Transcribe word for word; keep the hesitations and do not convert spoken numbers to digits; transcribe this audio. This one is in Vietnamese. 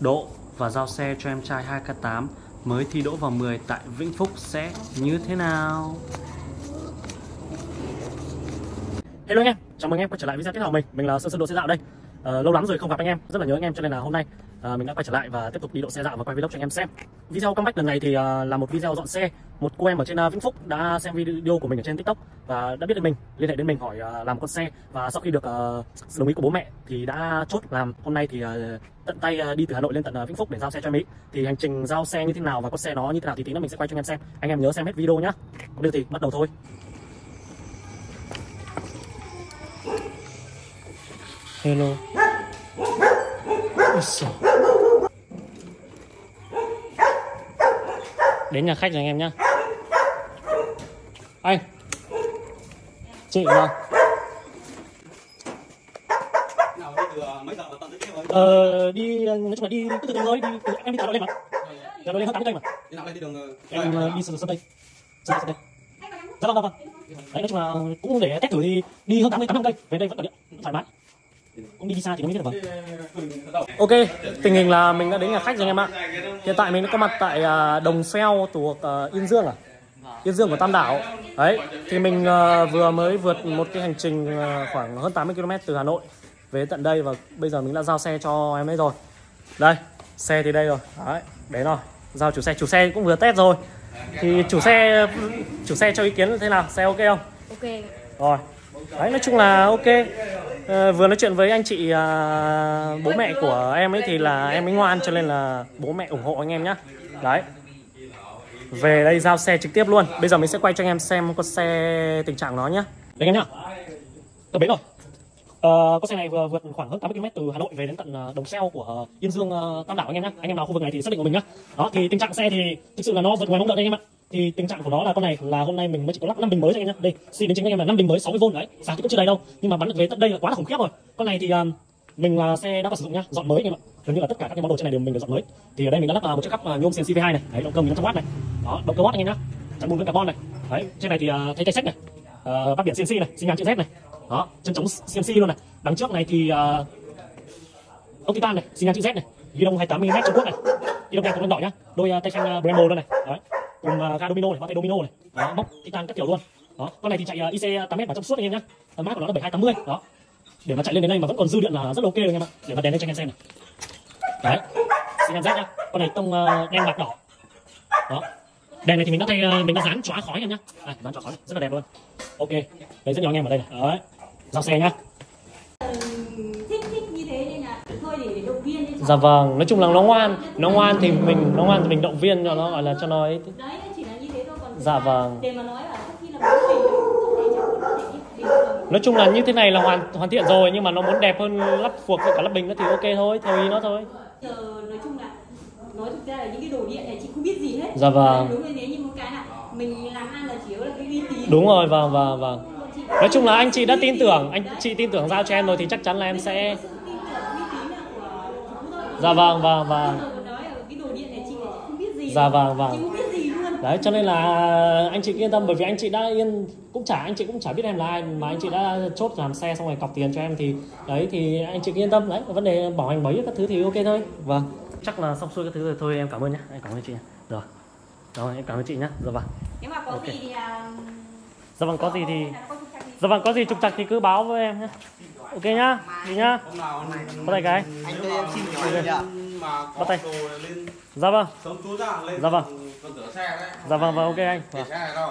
độ và giao xe cho em trai hai k tám mới thi đỗ vào mười tại Vĩnh Phúc sẽ như thế nào? Hello anh em, chào mừng em quay trở lại video tiếp theo của mình. Mình là Sơn Sơn Độ Xe Dạo đây. À, lâu lắm rồi không gặp anh em, rất là nhớ anh em cho nên là hôm nay à, mình đã quay trở lại và tiếp tục đi độ xe dạo và quay vlog cho anh em xem. Video comeback lần này thì à, là một video dọn xe. Một cô em ở trên à, Vĩnh Phúc đã xem video của mình ở trên TikTok và đã biết đến mình, liên hệ đến mình hỏi à, làm con xe, và sau khi được à, sự đồng ý của bố mẹ thì đã chốt làm. Hôm nay thì à, tận tay à, đi từ Hà Nội lên tận à, Vĩnh Phúc để giao xe cho em ấy. Thì hành trình giao xe như thế nào và con xe nó như thế nào thì tí nữa mình sẽ quay cho anh em xem. Anh em nhớ xem hết video nhá. Còn bây giờ thì bắt đầu thôi. Hello. Đến nhà khách rồi anh em nhá. Anh chị mà. Ờ đi nói chung là đi từ từ thôi, đi từ em đi tàu lên mà. Tàu lên hơn tám cây mà. Đi nào lên đi đường em đi sân sân đây. Sân sân đây. Dạ vâng vâng. Đấy nói chung là cũng để test thử đi, đi hơn tám mươi tám cây, về đây vẫn còn điện thoải mái. Cũng đi xa thì nó mới biết được vâng. Ok, tình hình là mình đã đến nhà khách rồi anh em ạ. Hiện tại mình đã có mặt tại Đồng Xeo thuộc Yên Dương à? Yên Dương của Tam Đảo. Đấy, thì mình vừa mới vượt một cái hành trình khoảng hơn tám mươi ki lô mét từ Hà Nội về tận đây và bây giờ mình đã giao xe cho em ấy rồi. Đây, xe thì đây rồi. Đấy, đấy rồi. Giao chủ xe, chủ xe cũng vừa test rồi. Thì chủ xe chủ xe cho ý kiến thế nào? Xe ok không? Ok. Rồi. Đấy, nói chung là ok. À, vừa nói chuyện với anh chị à, bố mẹ của em ấy thì là em ấy ngoan cho nên là bố mẹ ủng hộ anh em nhá. Đấy, về đây giao xe trực tiếp luôn. Bây giờ mình sẽ quay cho anh em xem con xe tình trạng nó nhá. Đấy anh em nhá, tôi bến rồi. Ờ, con xe này vừa vượt khoảng hơn tám mươi ki lô mét từ Hà Nội về đến tận Đồng Xeo của Yên Dương Tam Đảo anh em nhá. Anh em nào khu vực này thì xác định của mình nhá. Đó thì tình trạng xe thì thực sự là nó vượt ngoài mong đợi anh em ạ. Thì tình trạng của nó là con này là hôm nay mình mới chỉ có lắp năm bình mới cho anh em nhá. Đây, xin đến chính anh em là năm bình mới sáu mươi vôn đấy. Sáng thì cũng chưa đầy đâu, nhưng mà bắn được về tận đây là quá là khủng khiếp rồi. Con này thì um, mình là xe đã vào sử dụng nhá, dọn mới anh em ạ. Gần như là tất cả các cái món đồ trên này đều mình được dọn mới. Thì ở đây mình đã lắp uh, một chiếc cắp uh, nhôm xê en xê vê hai này, đấy, động cơ năm trăm oát này. Đó, động cơ watt anh em nhá. Chắn bùn với carbon này. Đấy, trên này thì uh, thấy tay sách này. Uh, bát biển xê en xê này, xi nhan chữ Z này. Đó, chân chống xê en xê luôn này. Đằng trước này thì uh, ốc titan này, xi nhan chữ Z này. Ghi đông hai mươi tám mi li mét Trung Quốc này. Ghi đông đen cũng đen đỏ nhá. Đôi uh, tay xanh uh, Brembo luôn này. Đấy. Cùng ga Domino này, bao tay Domino này. Đó, móc titan các kiểu luôn. Đó, con này thì chạy uh, i xê tám mét và trong suốt anh em nhá. Uh, mát của nó là bảy hai tám mươi. Đó. Để mà chạy lên đến đây mà vẫn còn dư điện là rất là ok rồi anh em ạ. Để mà đèn lên cho anh em xem này. Đấy. Xi nhan Z nhá. Con này tông uh, đen bạc đỏ. Đó. Đèn này thì mình đã thay uh, mình đã dán chóa khói anh em nhá. À, dán chóa khói này. Rất là đẹp luôn. Ok. Đấy, rất nhiều anh em ở đây này. Đấy. Giao xe nhá. Dạ vâng, nói chung là nó ngoan, nó ngoan thì mình nó ngoan thì mình động viên cho nó, gọi là cho nó ấy. Đấy, chỉ là như thế thôi còn. Dạ vâng. Để mà nói là khi là nói chung là như thế này là hoàn hoàn thiện rồi, nhưng mà nó muốn đẹp hơn lắp phuộc với cả lắp bình nữa thì ok thôi, theo ý nó thôi. Nói chung là nói thực ra là những cái đồ điện này chị không biết gì hết. Dạ vâng. Đúng như thế, nhưng một cái là mình làm ăn là chỉ là cái uy tín. Đúng rồi, vâng vâng vâng. Nói chung là anh chị đã tin tưởng, anh chị tin tưởng giao cho em rồi thì chắc chắn là em sẽ. Dạ vâng vâng vâng. Dạ vâng vâng. Đấy cho nên là anh chị yên tâm, bởi vì anh chị đã yên cũng chả anh chị cũng chả biết em là ai mà anh chị đã chốt làm xe xong rồi cọc tiền cho em thì đấy thì anh chị yên tâm đấy, vấn đề bảo hành bảo hiểm các thứ thì ok thôi. Vâng. Chắc là xong xuôi các thứ rồi thôi, em cảm ơn nhá. Em cảm ơn chị. Rồi. Rồi em cảm ơn chị nhá. Dạ vâng. Nếu mà có gì thì Dạ vâng có gì thì Dạ vâng có gì trục trặc thì cứ báo với em nhá. Ok nhá, đi nhá. Bắt tay cái. Anh cho em xin nhỏ anh ạ. Bắt tay. Dạ vâng. Dạ vâng. Dạ vâng, ok anh. Vâng.